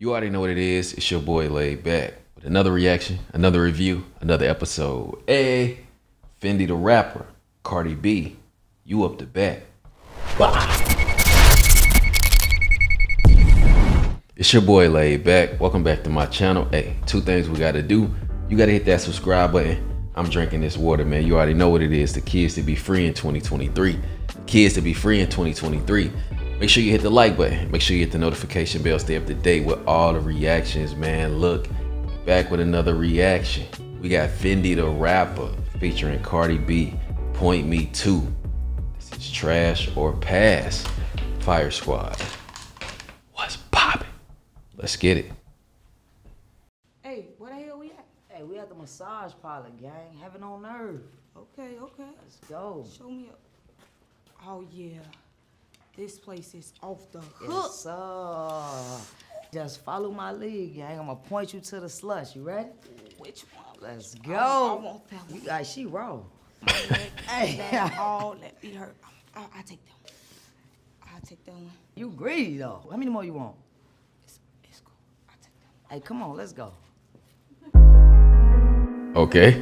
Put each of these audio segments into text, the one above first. You already know what it is. It's your boy Laid Back with another reaction, another review, another episode. Hey, Fendi Da Rappa, Cardi B, you up to bat. It's your boy Laid Back. Welcome back to my channel. Hey, two things we gotta do. You gotta hit that subscribe button. I'm drinking this water, man. You already know what it is. The kids to be free in 2023. Kids to be free in 2023. Make sure you hit the like button. Make sure you hit the notification bell. Stay up to date with all the reactions, man. Look, back with another reaction. We got Fendi Da Rappa featuring Cardi B, Point Me 2. This is Trash or Pass. FireSquad. What's poppin'? Let's get it. Hey, where the hell we at? Hey, we at the massage parlor, gang. Having on nerve. Okay, okay. Let's go. Show me up. Oh, yeah. This place is off the hook. Yes, just follow my lead, gang. I'm gonna point you to the slush. You ready? Which one? Let's go. I want that one. You guys, she raw. Hey, all that be hurt. I take that one. I take that one. You greedy though. How many more you want? It's cool. I take that one. Hey, come on, let's go. Okay.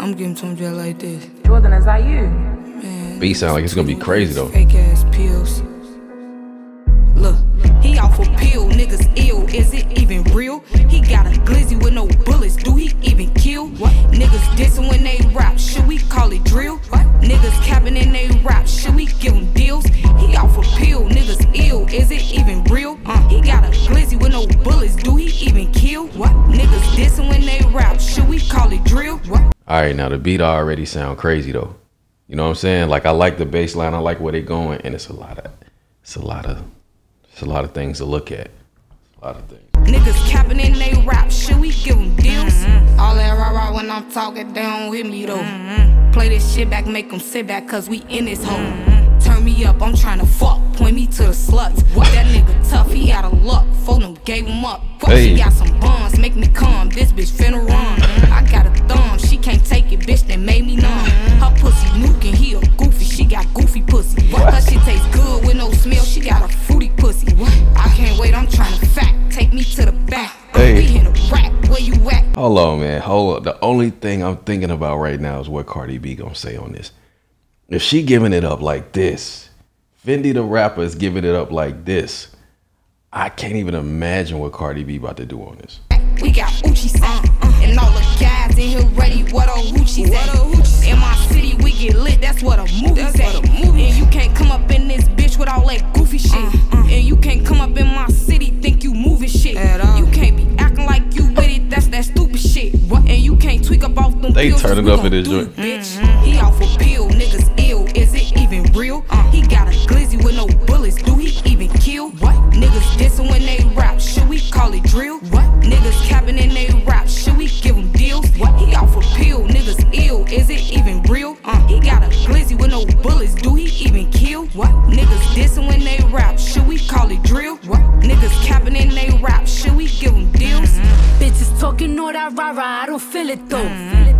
I'm getting some jet like this. Jordan, is that you? Beat sound like it's gonna be crazy though. Fake ass pills. Look, he off a pill, niggas ill. Is it even real? He got a glizzy with no bullets. Do he even kill? What? Niggas dissing when they rap. Should we call it drill? What? Niggas capping in they rap. Should we give him deals? He off a pill, niggas ill. Is it even real? He got a glizzy with no bullets. Do he even kill? What? Niggas dissing when they rap. Should we call it drill? What? All right, now the beat already sound crazy though. You know what I'm saying? Like, I like the bass line. I like where they're going, and it's a lot of things to look at. It's a lot of things. Niggas capping in they rap. Should we give them deals? All that rah-rah when I'm talking, they don't hit me though. Play this shit back, make them sit back, cause we in this home. Turn me up, I'm trying to fuck. Point me to the sluts. That nigga tough, he out of luck. Fulham gave him up. Hey. She got some bonds, make me calm. This bitch finna run. I got a thumb, she can't take it, bitch, that made me numb. Her pussy nuking, he a goofy, she got goofy pussy. Her shit tastes good with no smell, she got a fruity pussy. I can't wait, I'm trying to fact, take me to the back. Hey. Where you at? Hold on, man, hold up. The only thing I'm thinking about right now is what Cardi B gonna say on this. If she giving it up like this, Fendi Da Rappa is giving it up like this, I can't even imagine what Cardi B about to do on this. We got Uchis and all the guys in here ready. What a Uchis at? In my city we get lit. That's what a movie's at. And you can't come up in this bitch with all that goofy shit. And you can't come up in my city think you moving shit. You can't be acting like you with it. That's that stupid shit. And you can't tweak up off them. They turn it up in this joint. He off a pill, niggas ill. Is it even real? He got a glizzy with no bullets. Do he even kill? What? Niggas dissing when they rap. Should we call it drill? What? Niggas capping in they rap. Should we give him deals? What? He off a pill, niggas ill. Is it even real? He got a glizzy with no bullets. Do he even kill? What? Niggas dissing when they rap. Should we call it drill? What? Niggas capping in they rap. Should we give him deals? Bitches talking all that rah-rah, I don't feel it though.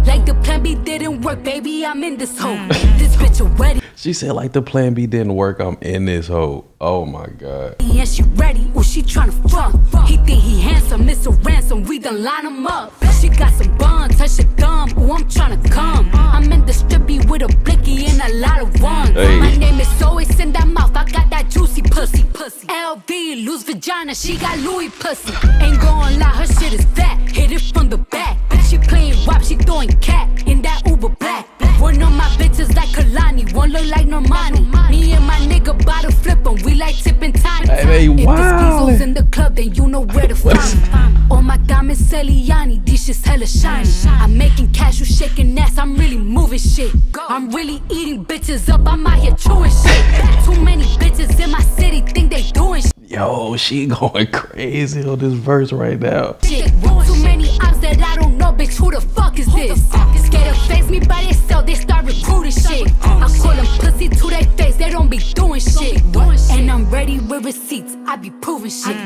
Like the plan B didn't work, baby, I'm in this hole. This bitch already. She said like the plan B didn't work, I'm in this hole. Oh my God. Yeah, she ready, oh she tryna fuck. He think he handsome, it's a ransom, we done line him up. She got some buns, touch her thumb, oh I'm tryna come. I'm in the strippy with a blicky and a lot of ones. Hey. My name is always in that mouth, I got that juicy pussy. LV, loose vagina, she got Louis pussy. Ain't gonna lie, her shit is fat, hit it from the back. She playing WAP, she throwing cat in that Uber black. One of my bitches like Kalani, one look like Normani. Me and my nigga bottle flippin', we like tipping tiny. Hey, if wow. If in the club, then you know where to find me. Oh my diamond Celiani, this shit's hella shiny. I'm making cash, you shaking ass, I'm really moving shit. I'm really eating bitches up, I'm out here chewing shit. Too many bitches in my city think they doing shit. Yo, she going crazy on this verse right now. Shit. Too many ops that I don't know. bitch, who the fuck is this? Scared to face me by themselves, they start recruiting shit. I call them pussy to their face, they don't be doing shit. And I'm ready with receipts, I be proving shit.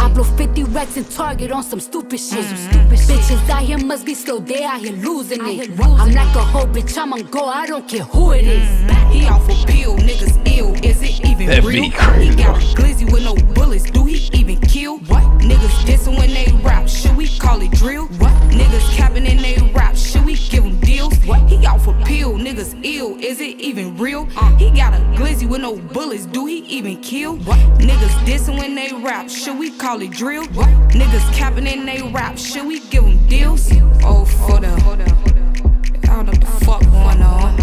I blow 50 racks in Target on some stupid shit. Bitches out here must be slow, they out here losing it. I'm like a whole bitch, I'm on go, I don't care who it is. He off a pill, niggas ill, is it even real? He got a glizzy with no bullets, do he even kill? What? Niggas dissing when they rap, should we call it drill? What? Niggas capping in they rap, should we give them deals? What? He off a pill, niggas ill, is it even real? He got a glizzy with no bullets, do he even kill? What? Niggas dissing when they rap, should we call it drill? What? Niggas capping in they rap, should we give them deals? Oh, for the, I don't know what the fuck going on.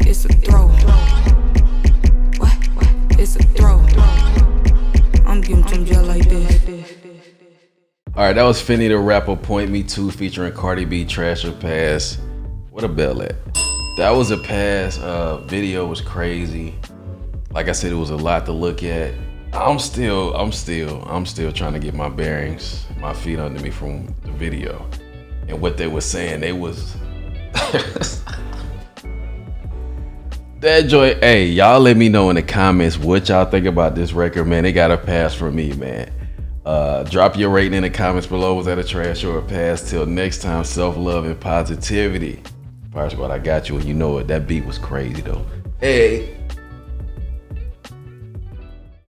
It's a throw. What? It's a throw. I'm giving them jail like this. Alright, that was Fendi Da Rappa, Point Me 2 featuring Cardi B, Trash or Pass. What a bell at. That was a pass. Video was crazy. Like I said, it was a lot to look at. I'm still trying to get my bearings, my feet under me from the video. And what they were saying, they was that joint. Hey, y'all let me know in the comments what y'all think about this record, man. It got a pass from me, man. Drop your rating in the comments below. Was that a trash or a pass? Till next time, self-love and positivity. FireSquad, I got you, and you know it. That beat was crazy though. Hey.